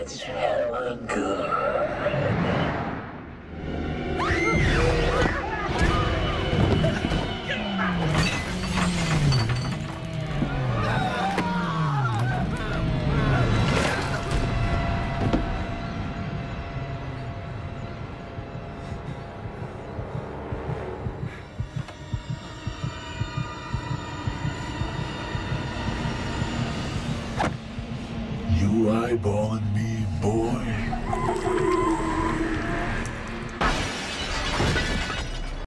It's hella good. Eyeballing me, boy.